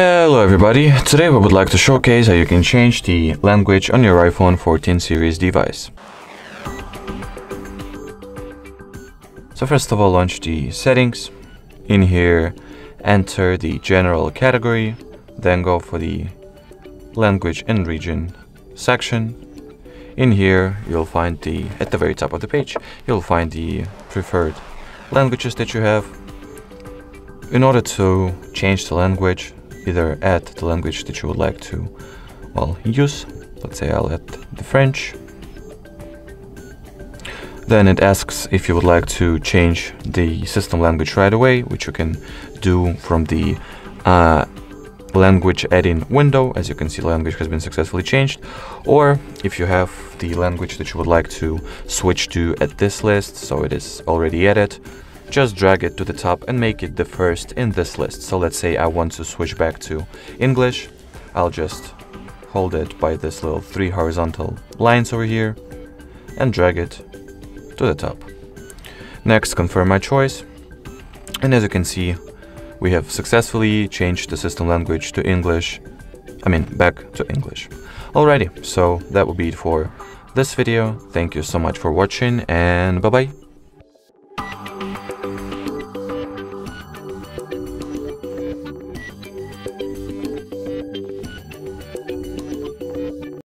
Hello everybody, today we would like to showcase how you can change the language on your iPhone 14 series device. So first of all, launch the settings. In here, enter the general category, then go for the language and region section. In here, you'll find at the very top of the page, you'll find the preferred languages that you have. In order to change the language, either add the language that you would like to use. Let's say I'll add the French. Then it asks if you would like to change the system language right away, which you can do from the language add-in window. As you can see, language has been successfully changed. Or if you have the language that you would like to switch to at this list, so it is already added, just drag it to the top and make it the first in this list. So let's say I want to switch back to English. I'll just hold it by this little three horizontal lines over here and drag it to the top. Next, confirm my choice. And as you can see, we have successfully changed the system language to English. Back to English. Alrighty, so that will be it for this video. Thank you so much for watching, and bye-bye.